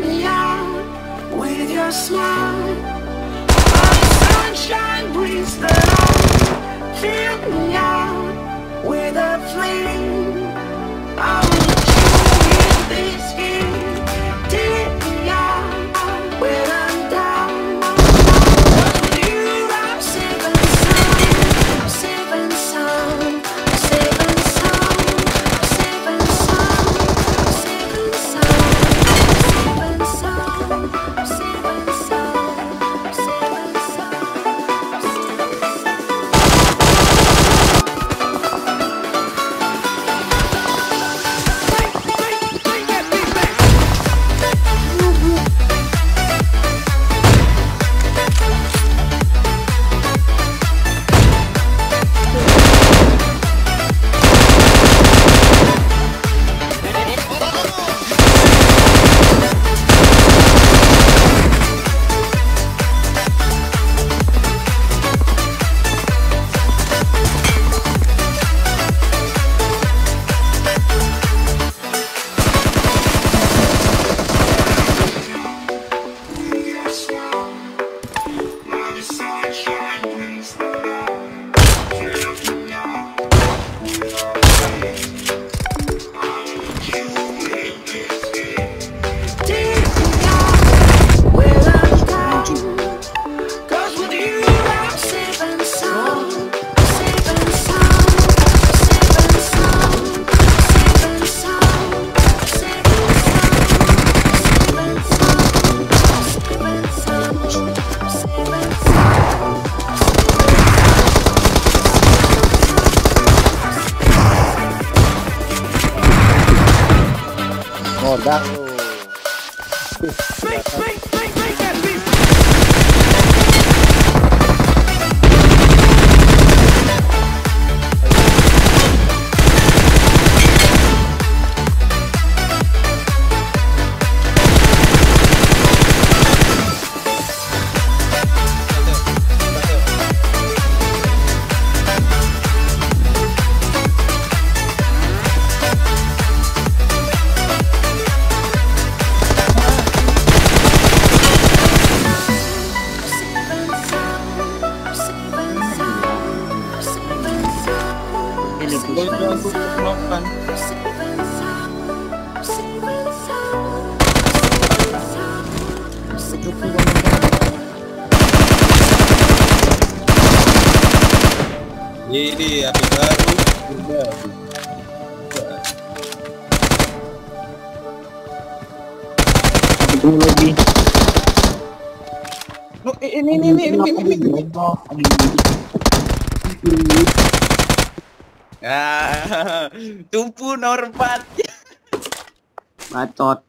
me out with your smile. My sunshine breathes the light. Fill me out with a flame. I want you in this game. Take me out when I'm down. With you I'm safe and sound. I'm safe and sound. I'm safe and sound. I'm safe and sound. I'm safe and sound. I'm safe and sound. I'm safe and Tumpu normal. Bacot.